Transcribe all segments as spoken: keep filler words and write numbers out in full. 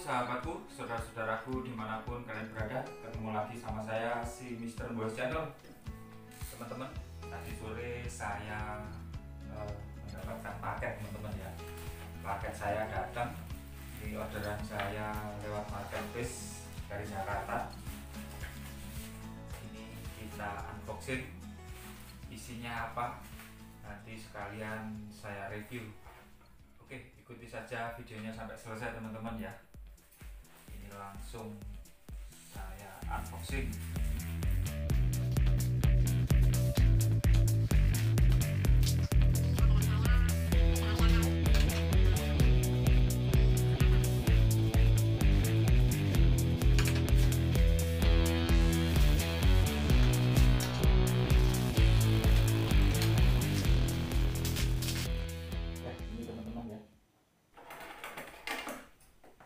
sahabatku, saudara-saudaraku dimanapun kalian berada, ketemu lagi sama saya si mister Mbois Channel. Teman-teman, tadi sore saya uh, mendapatkan paket teman-teman ya. Paket saya datang di orderan saya lewat marketplace dari Jakarta. Ini kita unboxing, isinya apa nanti sekalian saya review. Oke, ikuti saja videonya sampai selesai teman-teman ya. Ini langsung saya unboxing.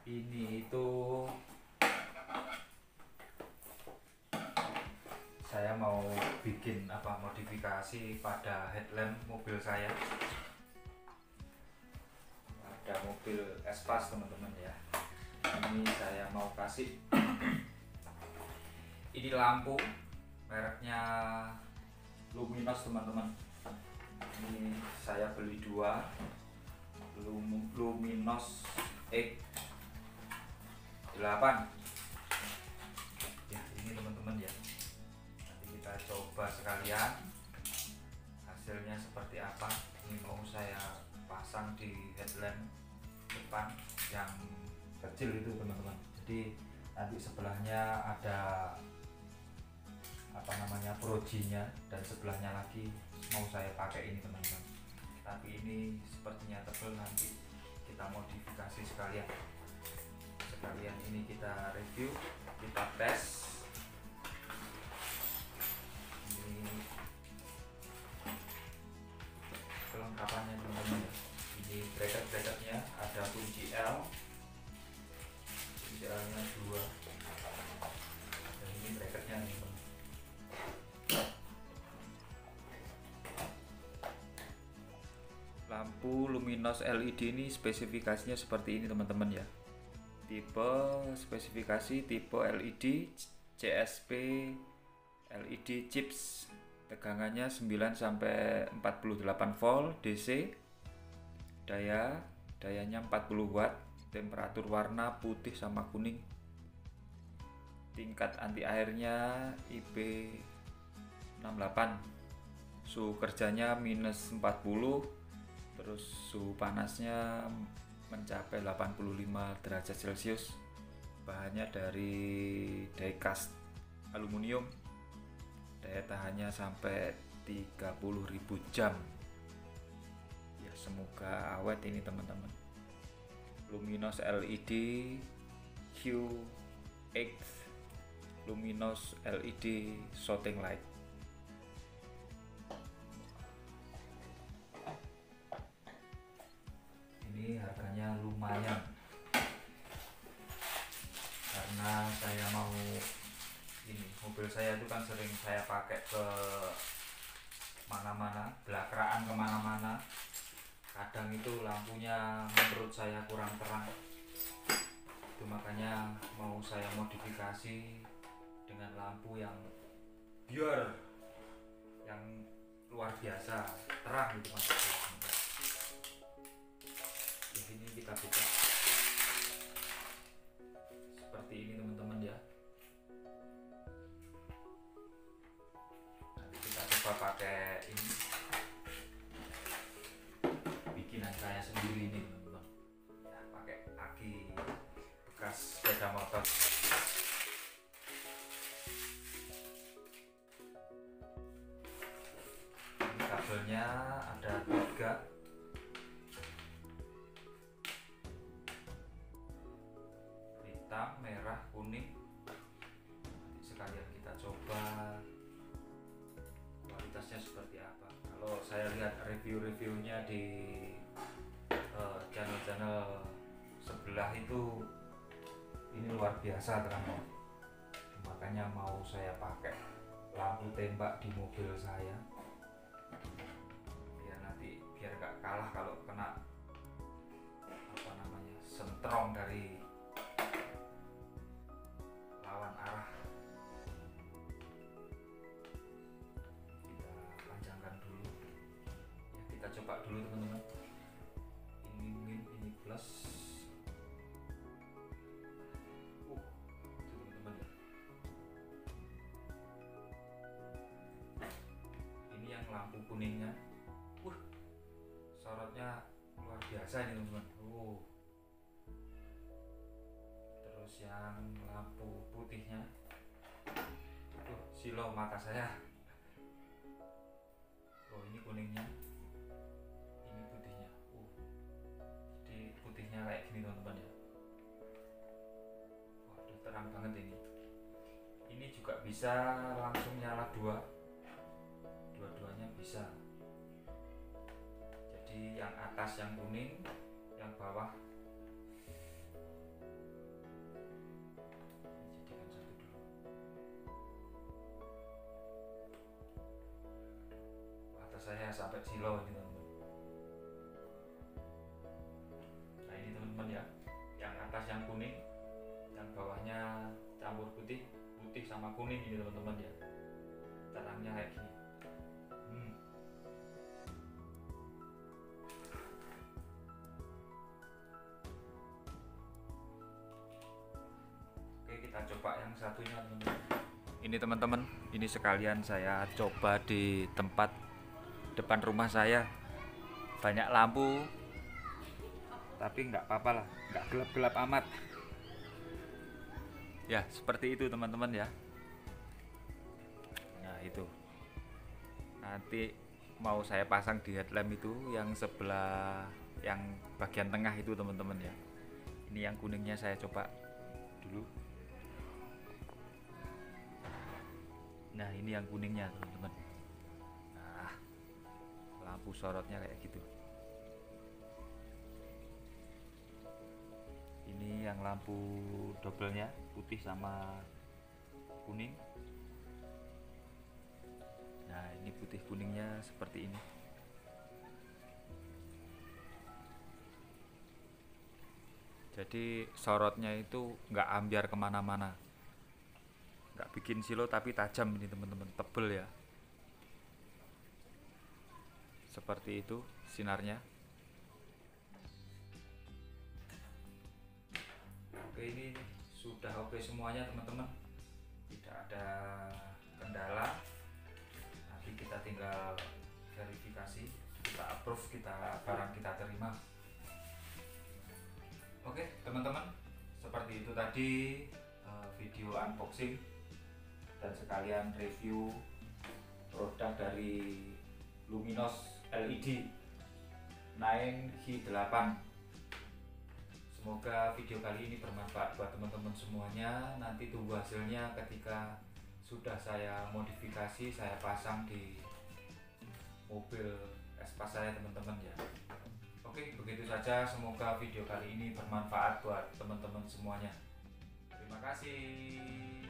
Ini itu saya mau bikin apa modifikasi pada headlamp mobil saya, pada mobil Espass teman-teman ya. Ini saya mau kasih ini lampu mereknya Luminos teman-teman. Ini saya beli dua, Lum Luminos Q delapan ya. Ini teman-teman ya, nanti kita coba sekalian hasilnya seperti apa. Ini mau saya pasang di headlamp depan yang kecil itu teman-teman, jadi nanti sebelahnya ada apa namanya projinya, dan sebelahnya lagi mau saya pakai ini teman-teman. Tapi ini sepertinya tebal, nanti kita modifikasi sekalian. Kalian ini kita review, kita tes. Ini kelengkapannya teman-teman. Ini bracket-bracketnya ada kunci L, kunci L-nya dua. Dan ini bracketnya nih. Lampu Luminos L E D ini spesifikasinya seperti ini teman-teman ya. Tipe spesifikasi tipe L E D C S P L E D chips, tegangannya sembilan sampai empat puluh delapan volt D C, daya dayanya empat puluh watt, temperatur warna putih sama kuning, tingkat anti airnya I P enam delapan, suhu kerjanya minus empat puluh, terus suhu panasnya mencapai delapan puluh lima derajat Celcius. Bahannya dari diecast aluminium. Daya tahannya sampai tiga puluh ribu jam. Ya, semoga awet ini teman-teman. Luminos L E D Q delapan, Luminos L E D shooting light. Ini harganya lumayan karena saya mau ini, mobil saya itu kan sering saya pakai ke mana-mana, belakraan kemana-mana. Kadang itu lampunya menurut saya kurang terang, itu makanya mau saya modifikasi dengan lampu yang biar yang luar biasa terang gitu mas. Ini kita buka seperti ini teman-teman ya. Nanti kita coba pakai ini bikinan saya sendiri ini teman-teman ya, pakai aki bekas sepeda motor. Ini kabelnya ada tiga. Merah, kuning. Nanti sekalian kita coba kualitasnya seperti apa. Kalau saya lihat review-reviewnya di channel-channel uh, sebelah itu, ini luar biasa terangnya. Makanya mau saya pakai lampu tembak di mobil saya, biar nanti biar gak kalah kalau kena apa namanya sentrong dari kuningnya. Wuh, sorotnya luar biasa ini teman-teman. Uh. Terus yang lampu putihnya, tuh silau mata saya. Oh, ini kuningnya, ini putihnya. Uh. Jadi putihnya kayak gini teman-teman ya. Waduh, terang banget ini. Ini juga bisa langsung nyala dua, dua-duanya bisa. Jadi yang atas yang kuning, yang bawah. Jadikan satu dulu. Atas saya sampai silau ini teman-teman. Nah ini teman-teman ya, yang atas yang kuning, yang bawahnya campur putih. Putih sama kuning ini teman-teman ya, terangnya kayak gini. hmm. Oke, kita coba yang satunya teman-teman. Ini teman-teman, ini sekalian saya coba di tempat depan rumah saya. Banyak lampu, tapi nggak apa-apa lah, nggak gelap-gelap amat. Ya, seperti itu teman-teman ya. Nah itu, nanti mau saya pasang di headlamp itu yang sebelah, yang bagian tengah itu teman-teman ya. Ini yang kuningnya saya coba dulu. Nah ini yang kuningnya teman-teman. Nah, lampu sorotnya kayak gitu. Ini yang lampu dobelnya putih sama kuning. Nah ini putih kuningnya seperti ini. Jadi sorotnya itu nggak ambiar kemana-mana, nggak bikin silau, tapi tajam ini teman-teman, tebel ya. Seperti itu sinarnya. Oke, ini sudah oke semuanya teman-teman, tidak ada kendala. Nanti kita tinggal verifikasi, kita approve, kita barang kita terima. Oke teman-teman, seperti itu tadi video unboxing dan sekalian review produk dari Luminos L E D Nine Q delapan. Semoga video kali ini bermanfaat buat teman-teman semuanya. Nanti tunggu hasilnya ketika sudah saya modifikasi, saya pasang di mobil Espass saya teman-teman ya. Oke, begitu saja. Semoga video kali ini bermanfaat buat teman-teman semuanya. Terima kasih.